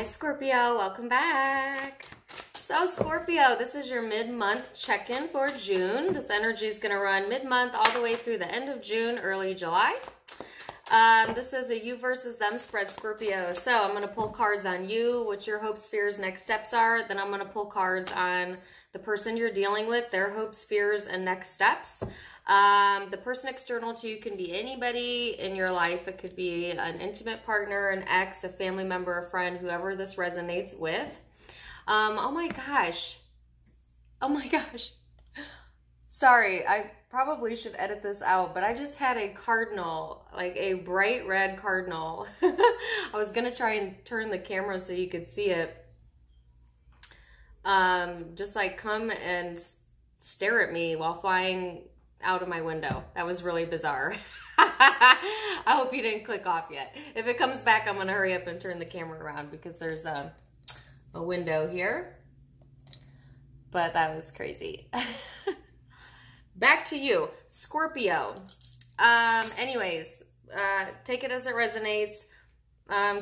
Hi Scorpio, welcome back. So Scorpio, this is your mid-month check-in for June. This energy is going to run mid-month all the way through the end of June, early July. This is a you versus them spread, Scorpio. So I'm going to pull cards on you, what your hopes, fears, next steps are. Then I'm going to pull cards on the person you're dealing with, their hopes, fears, and next steps. The person external to you can be anybody in your life. It could be an intimate partner, an ex, a family member, a friend, whoever this resonates with. Oh my gosh. Oh my gosh. Sorry, I probably should edit this out, but I just had a cardinal, like a bright red cardinal. I was going to try and turn the camera so you could see it. Just like come and stare at me while flying out of my window. That was really bizarre. I hope you didn't click off yet. If it comes back, I'm going to hurry up and turn the camera around because there's a window here. But that was crazy. Back to you, Scorpio. Anyways, take it as it resonates.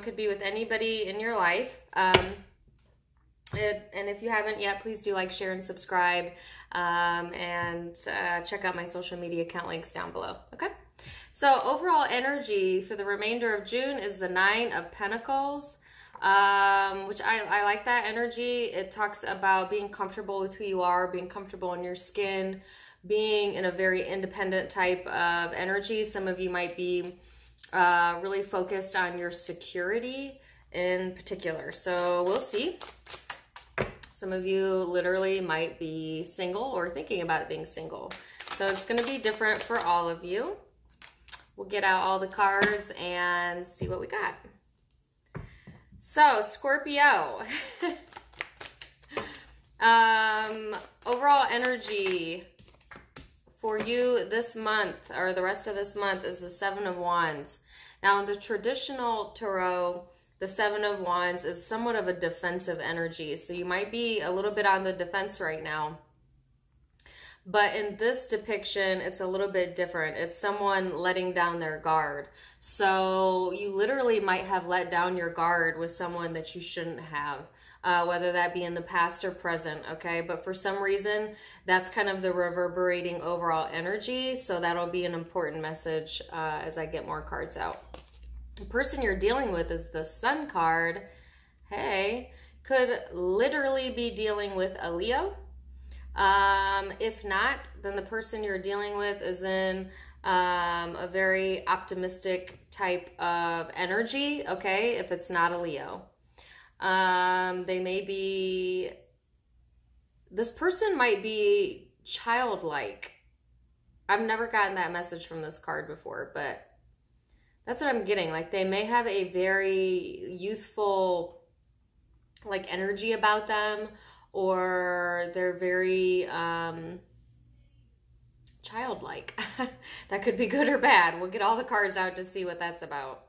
Could be with anybody in your life. And if you haven't yet, please do like, share, and subscribe. And check out my social media account links down below. Okay? So overall energy for the remainder of June is the 9 of Pentacles. Which I like that energy. It talks about being comfortable with who you are, being comfortable in your skin, being in a very independent type of energy. Some of you might be really focused on your security in particular. So we'll see. Some of you literally might be single or thinking about being single. So it's going to be different for all of you. We'll get out all the cards and see what we got. So, Scorpio, overall energy for you this month or the rest of this month is the 7 of Wands. Now, in the traditional tarot, the 7 of Wands is somewhat of a defensive energy. So you might be a little bit on the defense right now. But in this depiction, it's a little bit different. It's someone letting down their guard. So you literally might have let down your guard with someone that you shouldn't have, whether that be in the past or present, okay? But for some reason, that's kind of the reverberating overall energy. So that'll be an important message as I get more cards out. The person you're dealing with is the Sun card. Hey, could literally be dealing with a Leo. If not, then the person you're dealing with is in a very optimistic type of energy, okay, if it's not a Leo. They may be, this person might be childlike. I've never gotten that message from this card before, but that's what I'm getting. Like, they may have a very youthful, like, energy about them. Or they're very childlike. That could be good or bad. We'll get all the cards out to see what that's about.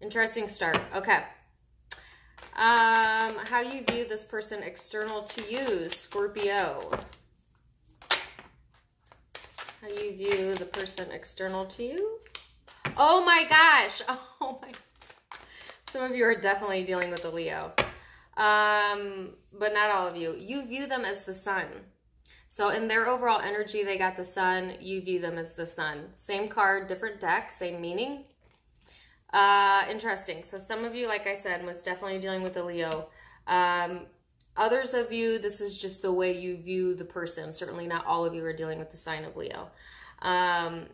Interesting start. Okay. How you view this person external to you, Scorpio. How you view the person external to you. Oh my gosh. Oh my. Some of you are definitely dealing with a Leo. But not all of you. You view them as the Sun. So in their overall energy, they got the Sun. You view them as the Sun. Same card, different deck, same meaning. Interesting. So some of you, like I said, was definitely dealing with a Leo. Others of you, this is just the way you view the person. Certainly not all of you are dealing with the sign of Leo. And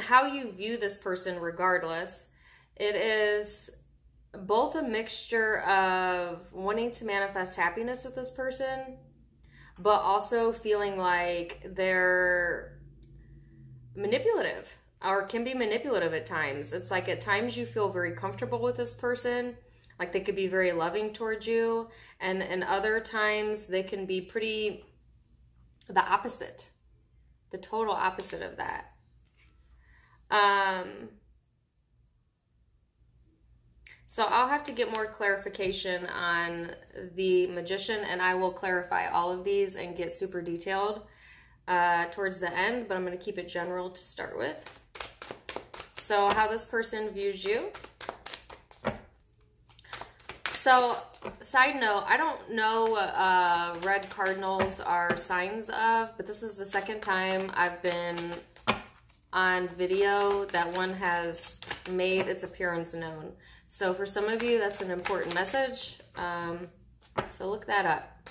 how you view this person, regardless, it is both a mixture of wanting to manifest happiness with this person, but also feeling like they're manipulative or can be manipulative at times. It's like at times you feel very comfortable with this person, like they could be very loving towards you, and other times they can be pretty the opposite, the total opposite of that. So I'll have to get more clarification on the Magician, and I will clarify all of these and get super detailed towards the end, but I'm going to keep it general to start with. So how this person views you. So, side note, I don't know red cardinals are signs of, but this is the second time I've been on video that one has made its appearance known. So for some of you, that's an important message. So look that up.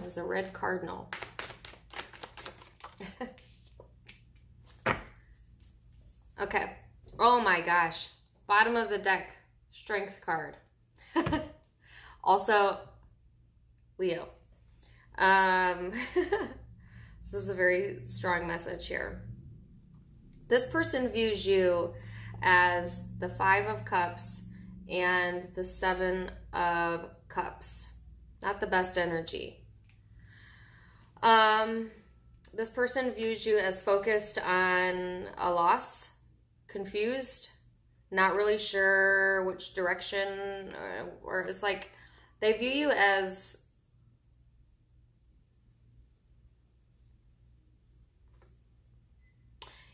There's a red cardinal. Okay. Oh my gosh. Bottom of the deck, strength card. Also, Leo. This is a very strong message here. This person views you as the 5 of Cups and the 7 of Cups. Not the best energy. This person views you as focused on a loss, confused, not really sure which direction, or it's like they view you as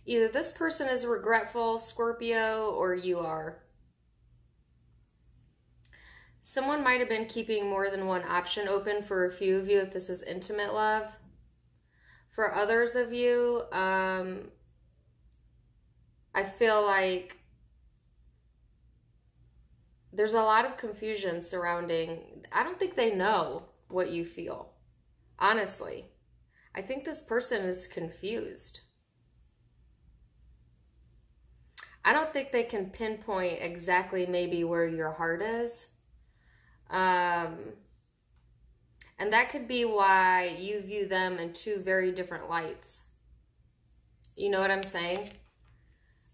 either this person is regretful, Scorpio, or you are. Someone might have been keeping more than one option open for a few of you if this is intimate love. For others of you, I feel like there's a lot of confusion surrounding. I don't think they know what you feel, honestly. I think this person is confused. I don't think they can pinpoint exactly maybe where your heart is. And that could be why you view them in two very different lights. You know what I'm saying?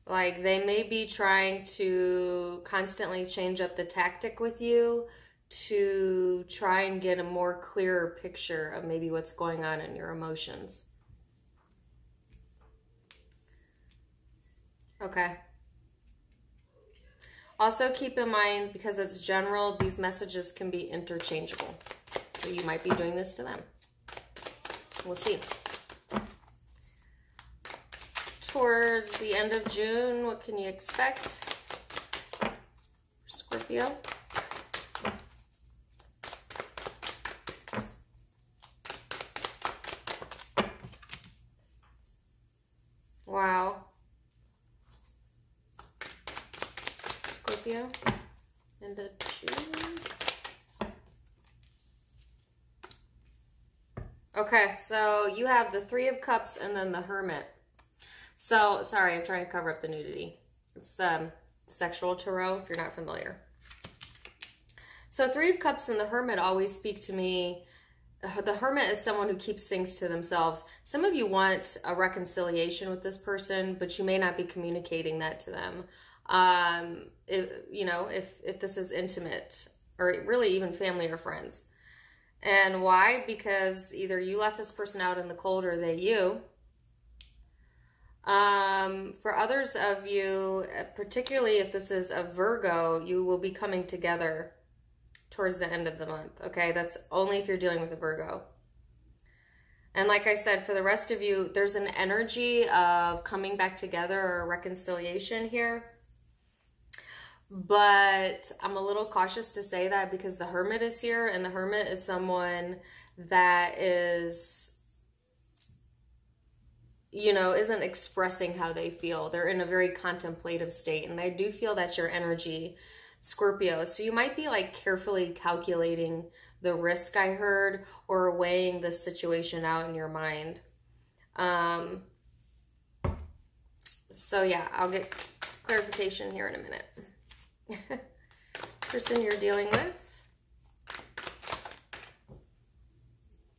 Like, they may be trying to constantly change up the tactic with you to try and get a more clearer picture of maybe what's going on in your emotions. Okay. Also keep in mind, because it's general, these messages can be interchangeable. So you might be doing this to them. We'll see. Towards the end of June, what can you expect? Scorpio. Wow. Scorpio. End of June. Okay, so you have the 3 of Cups and then the Hermit. So, sorry, I'm trying to cover up the nudity. It's the sexual tarot, if you're not familiar. So 3 of Cups and the Hermit always speak to me. The Hermit is someone who keeps things to themselves. Some of you want a reconciliation with this person, but you may not be communicating that to them. If this is intimate, or really even family or friends. And why? Because either you left this person out in the cold or they you. For others of you, particularly if this is a Virgo, you will be coming together towards the end of the month. Okay, that's only if you're dealing with a Virgo. And like I said, for the rest of you, there's an energy of coming back together or reconciliation here. But I'm a little cautious to say that because the Hermit is here, and the Hermit is someone that is, you know, isn't expressing how they feel. They're in a very contemplative state, and I do feel that's your energy, Scorpio. So you might be like carefully calculating the risk, I heard, or weighing this situation out in your mind. So yeah, I'll get clarification here in a minute. Person you're dealing with.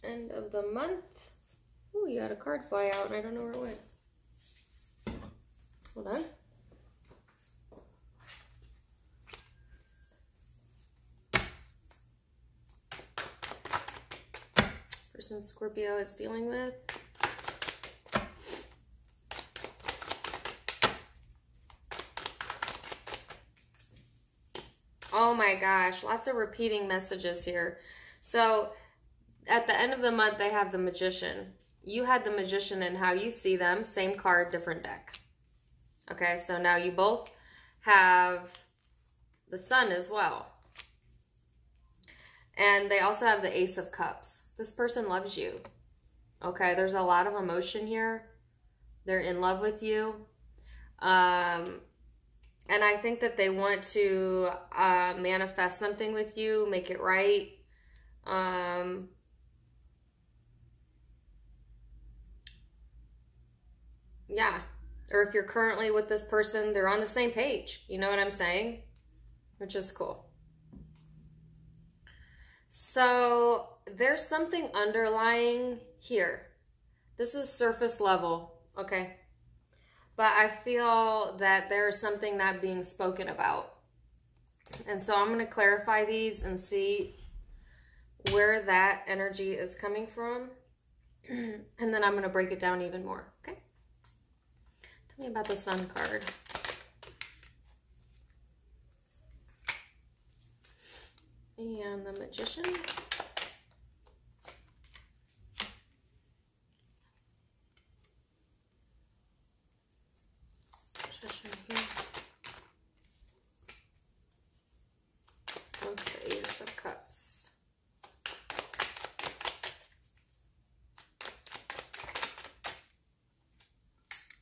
End of the month. Ooh, you had a card fly out and I don't know where it went. Hold on. Person Scorpio is dealing with. Oh my gosh, lots of repeating messages here. So at the end of the month, they have the Magician. You had the Magician in how you see them. Same card, different deck. Okay, so now you both have the Sun as well. And they also have the Ace of Cups. This person loves you. Okay, there's a lot of emotion here. They're in love with you. And I think that they want to manifest something with you, make it right. Yeah. Or if you're currently with this person, they're on the same page. You know what I'm saying? Which is cool. So there's something underlying here. This is surface level. Okay. But I feel that there's something not being spoken about. And so I'm going to clarify these and see where that energy is coming from. And then I'm going to break it down even more. Okay. Tell me about the Sun card. And the Magician.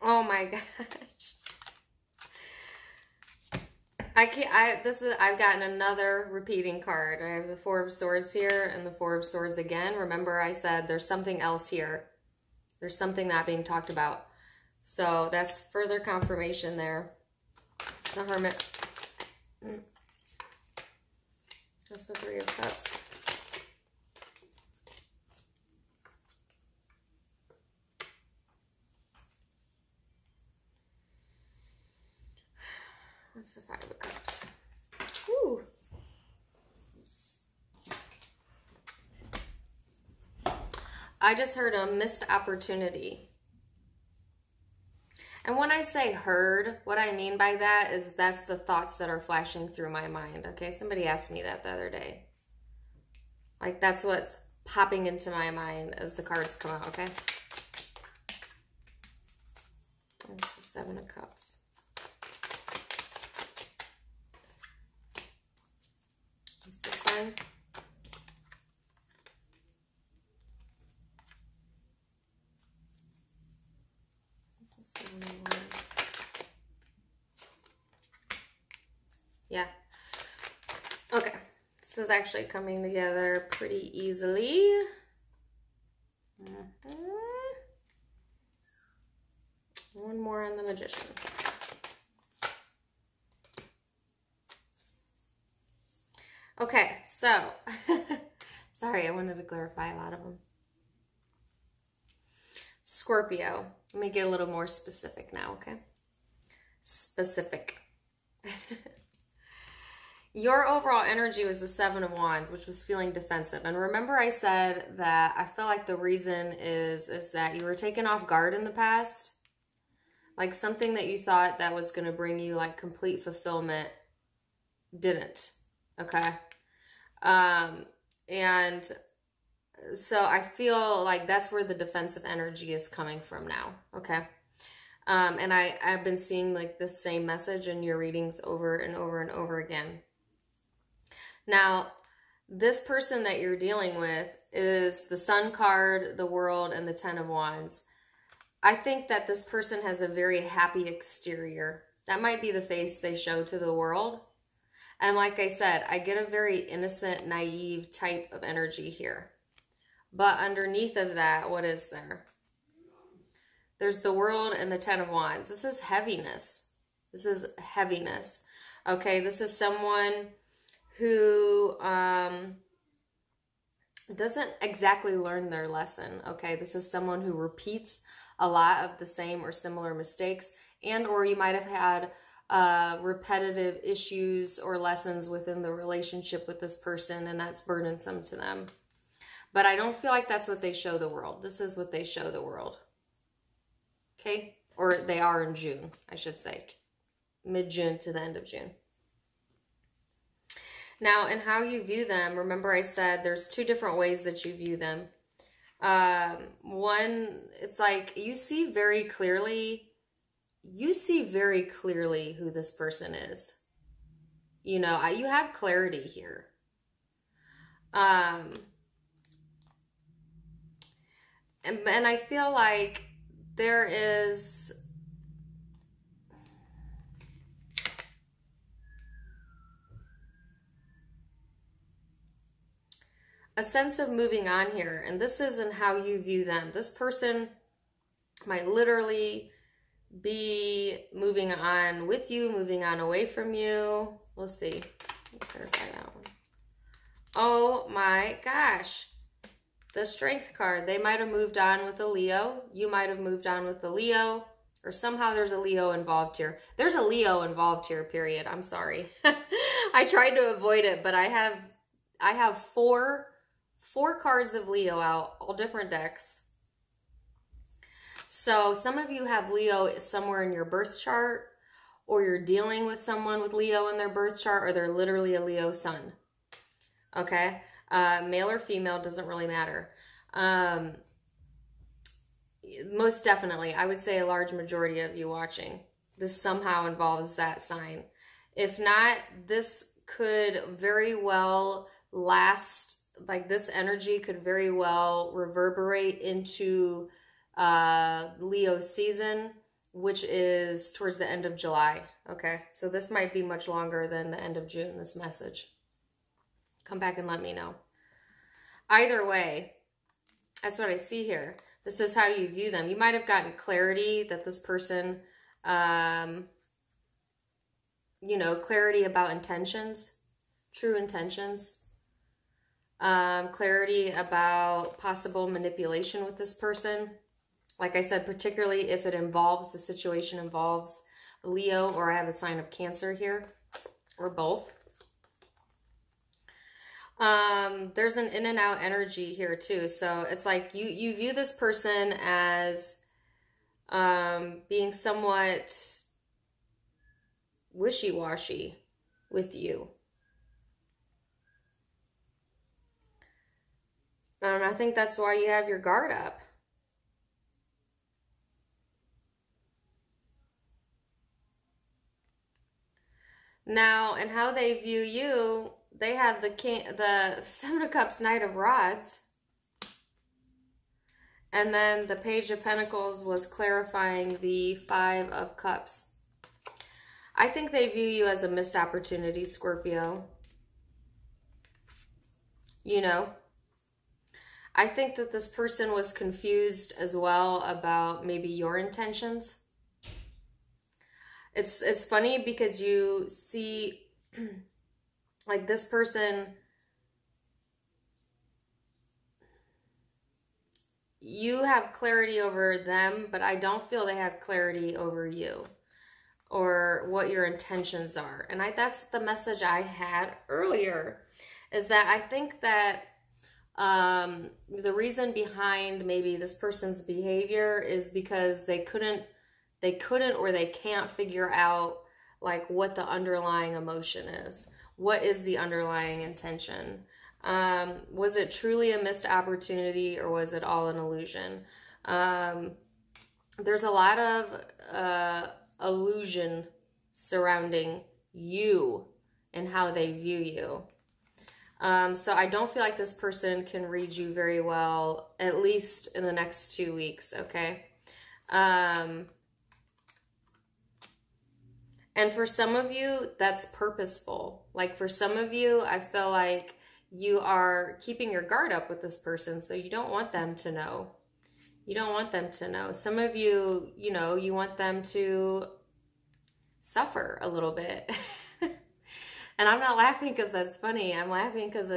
Oh my gosh. I've gotten another repeating card. I have the Four of Swords here and the Four of Swords again. Remember I said there's something else here. There's something not being talked about. So that's further confirmation there. It's the Hermit. That's the Three of Cups. That's the Five of Cups. Woo. I just heard a missed opportunity. And when I say heard, what I mean by that is that's the thoughts that are flashing through my mind. Okay, somebody asked me that the other day. Like that's what's popping into my mind as the cards come out, okay? That's the Seven of Cups. Yeah. Okay. This is actually coming together pretty easily. One more on the Magician. Okay, so, sorry, I wanted to clarify a lot of them. Scorpio. Let me get a little more specific now, okay? Specific. Your overall energy was the Seven of Wands, which was feeling defensive. And remember I said that I feel like the reason is that you were taken off guard in the past. Like something that you thought that was going to bring you like complete fulfillment didn't, okay? And so I feel like that's where the defensive energy is coming from now. Okay. And I've been seeing like the same message in your readings over and over and over again. Now, this person that you're dealing with is the Sun card, the World, and the Ten of Wands. I think that this person has a very happy exterior. That might be the face they show to the world. And like I said, I get a very innocent, naive type of energy here. But underneath of that, what is there? There's the World and the Ten of Wands. This is heaviness. This is heaviness. Okay, this is someone who doesn't exactly learn their lesson. Okay, this is someone who repeats a lot of the same or similar mistakes. And or you might have had repetitive issues or lessons within the relationship with this person, and that's burdensome to them. But I don't feel like that's what they show the world. This is what they show the world. Okay? Or they are in June, I should say. Mid-June to the end of June. Now, in how you view them, remember I said there's two different ways that you view them. One, it's like you see very clearly who this person is. You know, you have clarity here. And I feel like there is a sense of moving on here, and this isn't how you view them. This person might literally be moving on with you, moving on away from you. We'll see. Let's clarify that one. Oh my gosh. The Strength card. They might have moved on with a Leo. You might have moved on with the Leo. Or somehow there's a Leo involved here. There's a Leo involved here, period. I'm sorry. I tried to avoid it, but I have four cards of Leo out, all different decks. So some of you have Leo somewhere in your birth chart, or you're dealing with someone with Leo in their birth chart, or they're literally a Leo sun. Okay? Male or female, doesn't really matter. Most definitely, I would say a large majority of you watching, this somehow involves that sign. If not, this could very well last, like this energy could very well reverberate into Leo season, which is towards the end of July. Okay, so this might be much longer than the end of June, this message. Come back and let me know. Either way, that's what I see here. This is how you view them. You might have gotten clarity that this person, you know, clarity about intentions, true intentions, clarity about possible manipulation with this person. Like I said, particularly if it involves, the situation involves Leo, or I have a sign of Cancer here, or both. There's an in and out energy here too. So it's like you view this person as, being somewhat wishy-washy with you. And I think that's why you have your guard up. Now, and how they view you, they have the Seven of Cups, Knight of Rods. And then the Page of Pentacles was clarifying the Five of Cups. I think they view you as a missed opportunity, Scorpio. You know, I think that this person was confused as well about maybe your intentions. It's funny because you see, like this person, you have clarity over them, but I don't feel they have clarity over you or what your intentions are. And that's the message I had earlier, is that I think that the reason behind maybe this person's behavior is because they couldn't or they can't figure out like what the underlying emotion is. What is the underlying intention? Was it truly a missed opportunity, or was it all an illusion? There's a lot of illusion surrounding you and how they view you. So I don't feel like this person can read you very well, at least in the next 2 weeks, okay? And for some of you, that's purposeful. Like for some of you, I feel like you are keeping your guard up with this person, so you don't want them to know. You don't want them to know. Some of you, you know, you want them to suffer a little bit. And I'm not laughing because that's funny. I'm laughing because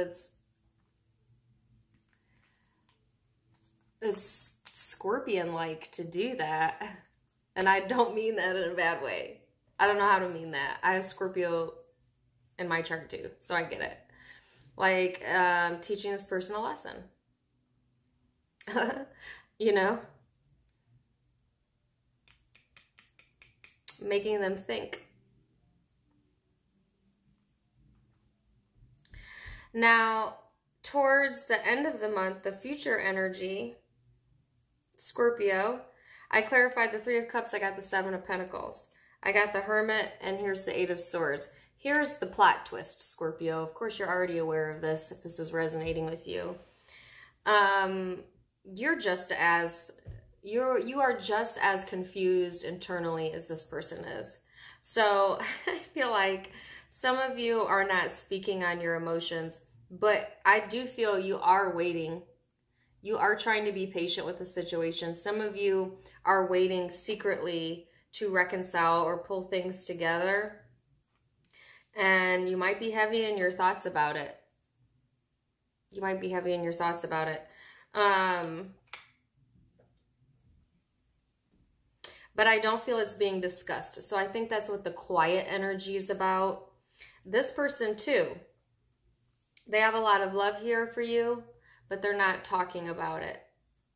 it's Scorpion-like to do that. And I don't mean that in a bad way. I don't know how to mean that. I have Scorpio in my chart too, so I get it. Like, teaching this person a lesson. You know? Making them think. Now, towards the end of the month, the future energy, Scorpio, I clarified the Three of Cups, I got the Seven of Pentacles. I got the Hermit, and here's the Eight of Swords. Here's the plot twist, Scorpio. Of course, you're already aware of this if this is resonating with you. You are just as confused internally as this person is. So I feel like some of you are not speaking on your emotions, but I do feel you are waiting. You are trying to be patient with the situation. Some of you are waiting secretly to reconcile or pull things together. And you might be heavy in your thoughts about it. You might be heavy in your thoughts about it. But I don't feel it's being discussed. So I think that's what the quiet energy is about. This person too, they have a lot of love here for you, but they're not talking about it.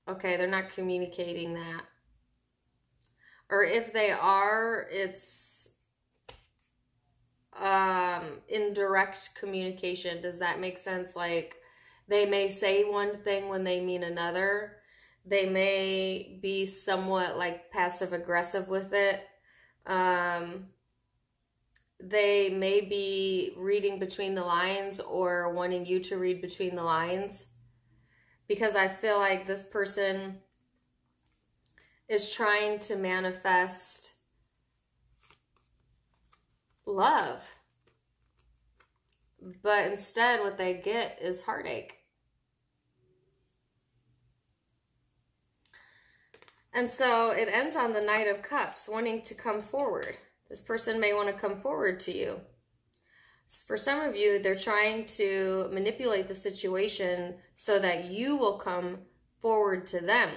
Okay, they're not communicating that. Or if they are, it's indirect communication. Does that make sense? Like, they may say one thing when they mean another. They may be somewhat like passive aggressive with it. They may be reading between the lines or wanting you to read between the lines, because I feel like this person is trying to manifest love. But instead, what they get is heartache. And so it ends on the Knight of Cups, wanting to come forward. This person may want to come forward to you. For some of you, they're trying to manipulate the situation so that you will come forward to them,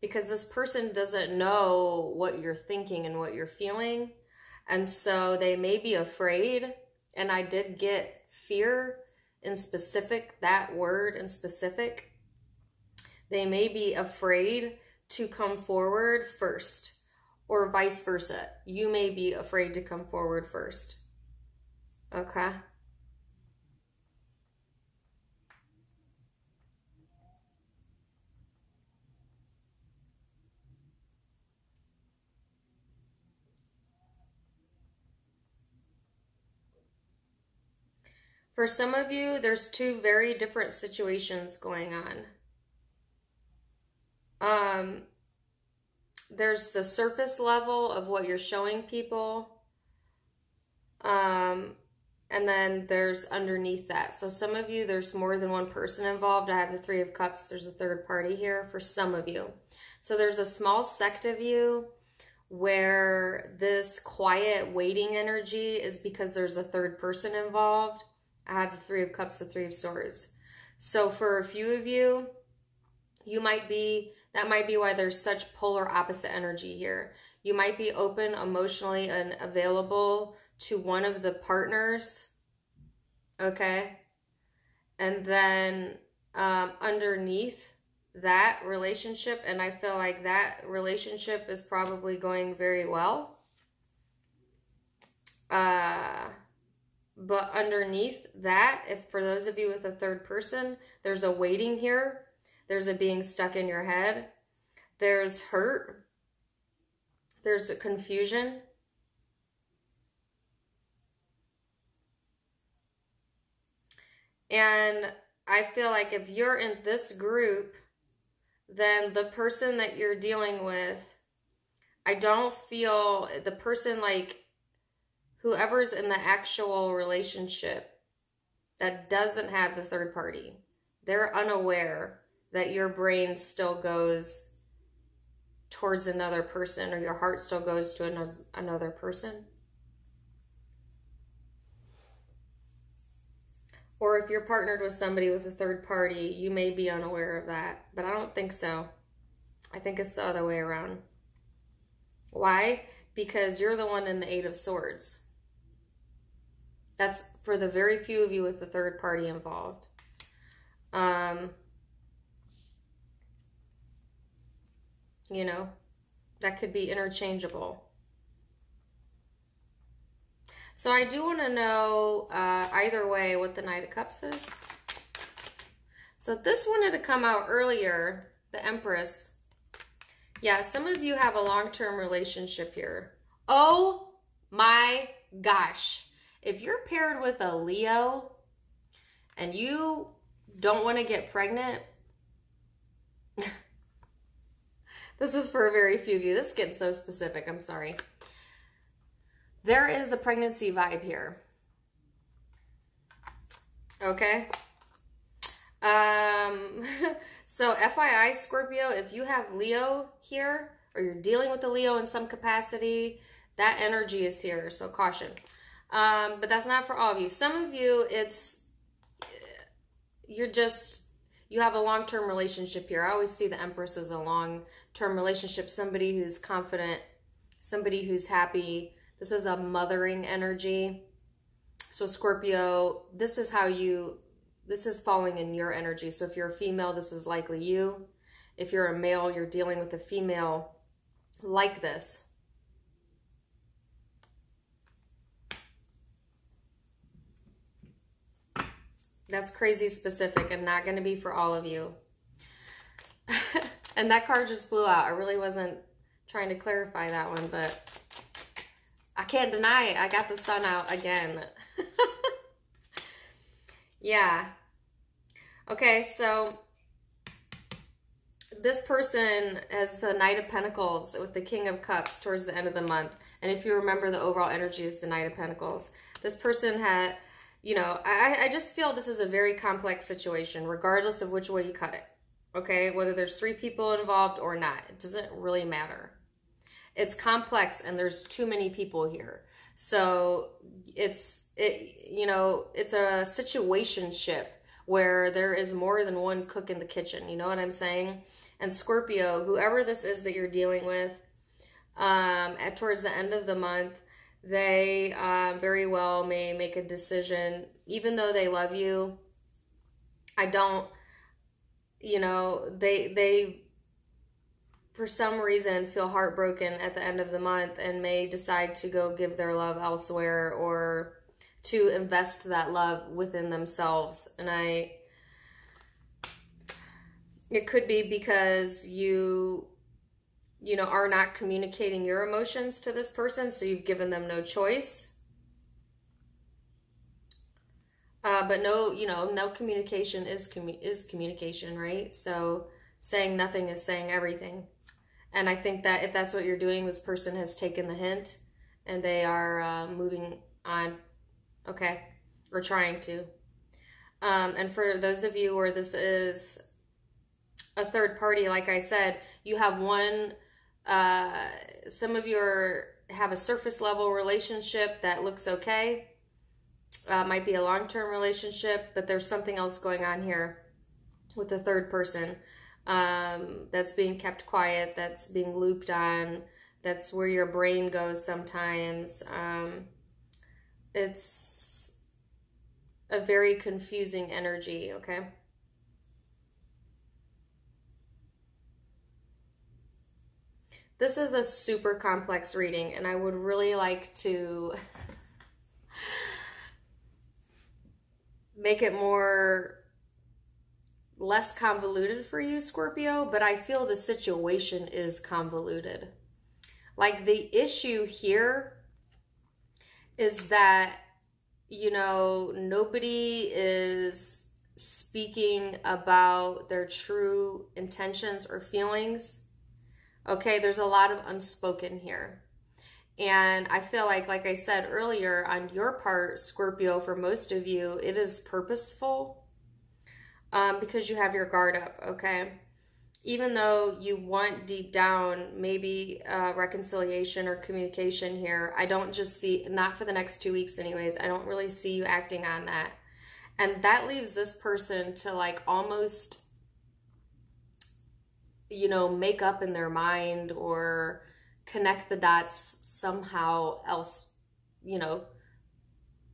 because this person doesn't know what you're thinking and what you're feeling. And so they may be afraid. And I did get fear in specific, that word in specific. They may be afraid to come forward first, or vice versa. You may be afraid to come forward first. Okay. For some of you, there's two very different situations going on. There's the surface level of what you're showing people. And then there's underneath that. So some of you, there's more than one person involved. I have the Three of Cups. There's a third party here for some of you. So there's a small sect of you where this quiet waiting energy is because there's a third person involved. I have the Three of Cups, the Three of Swords. So for a few of you, that might be why there's such polar opposite energy here. You might be open emotionally and available to one of the partners. Okay. And then underneath that relationship, and I feel like that relationship is probably going very well. But underneath that, if for those of you with a third person, there's a waiting here. There's a being stuck in your head. There's hurt. There's a confusion. And I feel like if you're in this group, then the person that you're dealing with, I don't feel the person like whoever's in the actual relationship that doesn't have the third party, they're unaware that your brain still goes towards another person, or your heart still goes to another person. Or if you're partnered with somebody with a third party, you may be unaware of that, but I don't think so. I think it's the other way around. Why? Because you're the one in the Eight of Swords. That's for the very few of you with the third party involved. You know, that could be interchangeable. So I do want to know either way what the Knight of Cups is. So this wanted to come out earlier, the Empress. Yeah, some of you have a long-term relationship here. Oh my gosh. If you're paired with a Leo and you don't want to get pregnant, this is for a very few of you. This gets so specific, I'm sorry. There is a pregnancy vibe here. Okay. So FYI, Scorpio, if you have Leo here, or you're dealing with the Leo in some capacity, that energy is here, so caution. But that's not for all of you. Some of you, it's, you have a long-term relationship here. I always see the Empress as a long-term relationship, somebody who's confident, somebody who's happy. This is a mothering energy. So Scorpio, this is how you, this is falling in your energy. So if you're a female, this is likely you. If you're a male, you're dealing with a female like this. That's crazy specific and not going to be for all of you. And that card just flew out. I really wasn't trying to clarify that one, but I can't deny it. I got the sun out again. Yeah. Okay, so this person has the Knight of Pentacles with the King of Cups towards the end of the month. And if you remember, the overall energy is the Knight of Pentacles. This person had, you know, I just feel this is a very complex situation, regardless of which way you cut it. Okay, whether there's three people involved or not, it doesn't really matter. It's complex and there's too many people here. So it's a situationship where there is more than one cook in the kitchen. You know what I'm saying? And Scorpio, whoever this is that you're dealing with, towards the end of the month, they very well may make a decision, even though they love you. I don't, you know, they for some reason feel heartbroken at the end of the month and may decide to go give their love elsewhere or to invest that love within themselves. And it could be because you know, are not communicating your emotions to this person, so you've given them no choice. But no, you know, no communication is communication, right? So saying nothing is saying everything. And I think that if that's what you're doing, this person has taken the hint and they are moving on. Okay. Or trying to. And for those of you where this is a third party, like I said, you have one, some of you have a surface level relationship that looks okay. Might be a long-term relationship, but there's something else going on here with the third person. That's being kept quiet, that's being looped on, that's where your brain goes sometimes. It's a very confusing energy, okay? This is a super complex reading, and I would really like to make it less convoluted for you, Scorpio, but I feel the situation is convoluted. Like, the issue here is that, you know, nobody is speaking about their true intentions or feelings. Okay, there's a lot of unspoken here. And I feel like I said earlier, on your part, Scorpio, for most of you, it is purposeful. Because you have your guard up, okay? Even though you want deep down maybe reconciliation or communication here, I don't just see, not for the next 2 weeks anyways, I don't really see you acting on that. And that leaves this person to like almost, you know, make up in their mind or connect the dots somehow else, you know,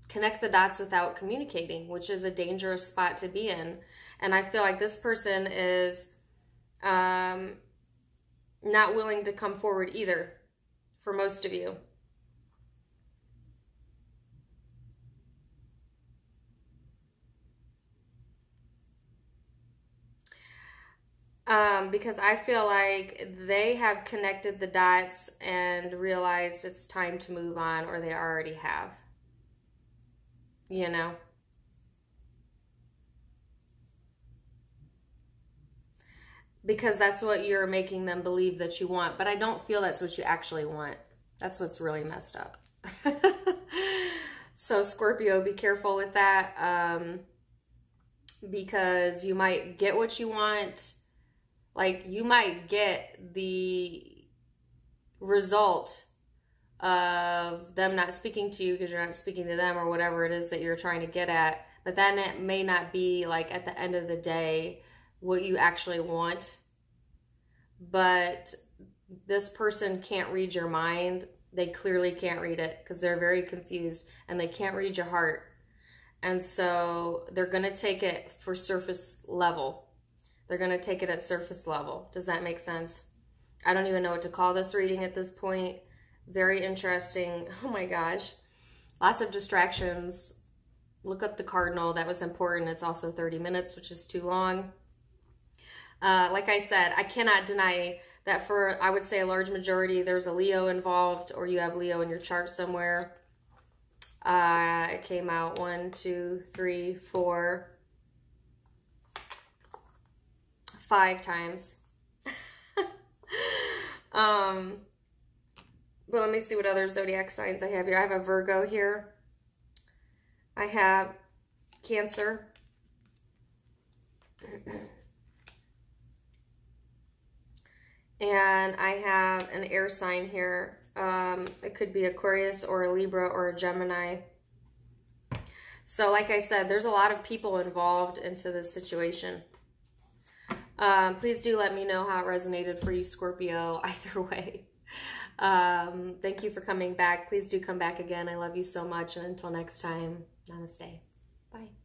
connect the dots without communicating, which is a dangerous spot to be in. And I feel like this person is not willing to come forward either, for most of you. Because I feel like they have connected the dots and realized it's time to move on, or they already have. you know. Because that's what you're making them believe that you want. But I don't feel that's what you actually want. That's what's really messed up. So Scorpio, be careful with that. Because you might get what you want. Like, you might get the result of them not speaking to you because you're not speaking to them, or whatever it is that you're trying to get at. But then it may not be, like, at the end of the day, what you actually want. But this person can't read your mind. They clearly can't read it because they're very confused, and they can't read your heart. And so they're going to take it for surface level. They're going to take it at surface level. Does that make sense? I don't even know what to call this reading at this point. Very interesting. Oh my gosh. Lots of distractions. Look up the cardinal. That was important. It's also 30 minutes, which is too long. Like I said, I cannot deny that for, I would say, a large majority, there's a Leo involved, or you have Leo in your chart somewhere. It came out 1, 2, 3, 4, 5 times. But let me see what other zodiac signs I have here. I have a Virgo here. I have Cancer. And I have an air sign here. It could be Aquarius or a Libra or a Gemini. So like I said, there's a lot of people involved into this situation. Please do let me know how it resonated for you, Scorpio, either way. Thank you for coming back. Please do come back again. I love you so much. And until next time, namaste. Bye.